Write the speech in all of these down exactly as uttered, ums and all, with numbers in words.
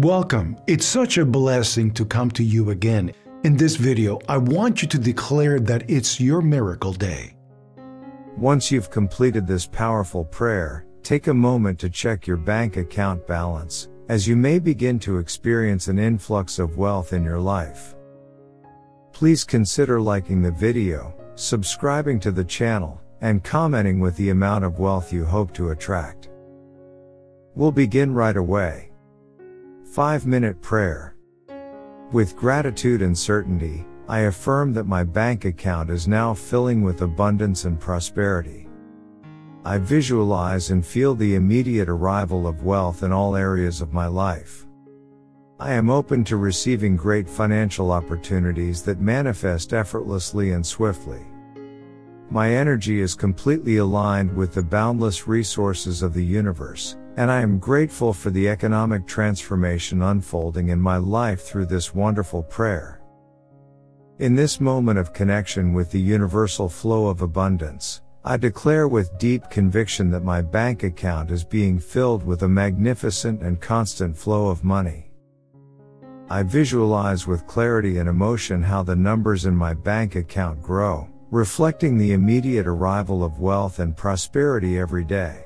Welcome. It's such a blessing to come to you again. In this video, I want you to declare that it's your miracle day. Once you've completed this powerful prayer, take a moment to check your bank account balance, as you may begin to experience an influx of wealth in your life. Please consider liking the video, subscribing to the channel, and commenting with the amount of wealth you hope to attract. We'll begin right away. five minute prayer. With gratitude and certainty, I affirm that my bank account is now filling with abundance and prosperity. I visualize and feel the immediate arrival of wealth in all areas of my life. I am open to receiving great financial opportunities that manifest effortlessly and swiftly. My energy is completely aligned with the boundless resources of the universe, and I am grateful for the economic transformation unfolding in my life through this wonderful prayer. In this moment of connection with the universal flow of abundance, I declare with deep conviction that my bank account is being filled with a magnificent and constant flow of money. I visualize with clarity and emotion how the numbers in my bank account grow, reflecting the immediate arrival of wealth and prosperity every day.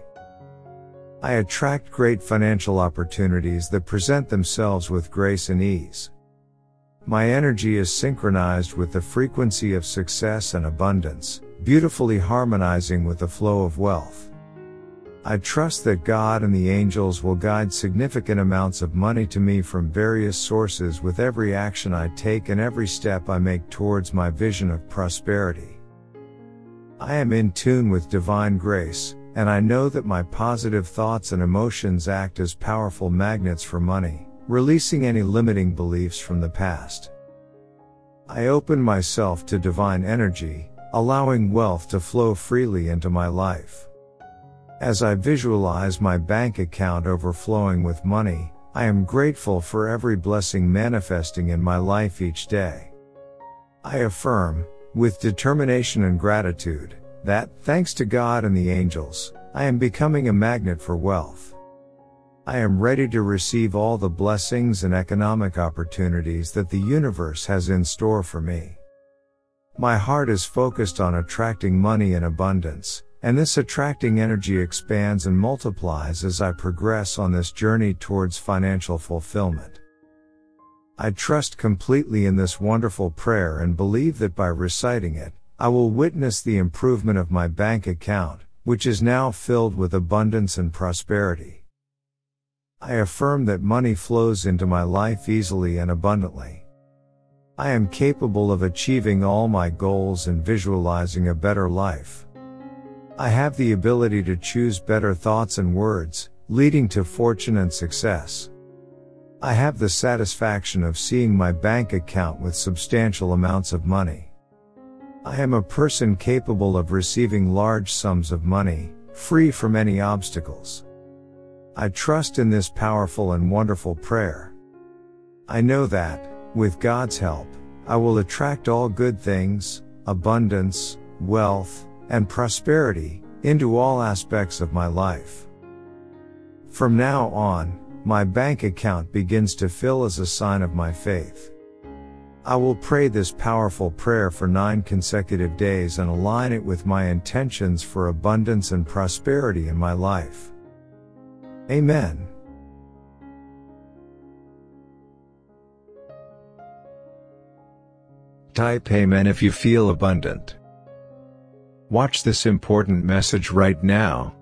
I attract great financial opportunities that present themselves with grace and ease. My energy is synchronized with the frequency of success and abundance, beautifully harmonizing with the flow of wealth. I trust that God and the angels will guide significant amounts of money to me from various sources with every action I take and every step I make towards my vision of prosperity. I am in tune with divine grace, and I know that my positive thoughts and emotions act as powerful magnets for money, releasing any limiting beliefs from the past. I open myself to divine energy, allowing wealth to flow freely into my life. As I visualize my bank account overflowing with money, I am grateful for every blessing manifesting in my life each day. I affirm, with determination and gratitude, that, thanks to God and the angels, I am becoming a magnet for wealth. I am ready to receive all the blessings and economic opportunities that the universe has in store for me. My heart is focused on attracting money in abundance, and this attracting energy expands and multiplies as I progress on this journey towards financial fulfillment. I trust completely in this wonderful prayer and believe that by reciting it, I will witness the improvement of my bank account, which is now filled with abundance and prosperity. I affirm that money flows into my life easily and abundantly. I am capable of achieving all my goals and visualizing a better life. I have the ability to choose better thoughts and words, leading to fortune and success. I have the satisfaction of seeing my bank account with substantial amounts of money. I am a person capable of receiving large sums of money, free from any obstacles. I trust in this powerful and wonderful prayer. I know that, with God's help, I will attract all good things, abundance, wealth, and prosperity, into all aspects of my life. From now on, my bank account begins to fill as a sign of my faith. I will pray this powerful prayer for nine consecutive days and align it with my intentions for abundance and prosperity in my life. Amen. Type Amen if you feel abundant. Watch this important message right now,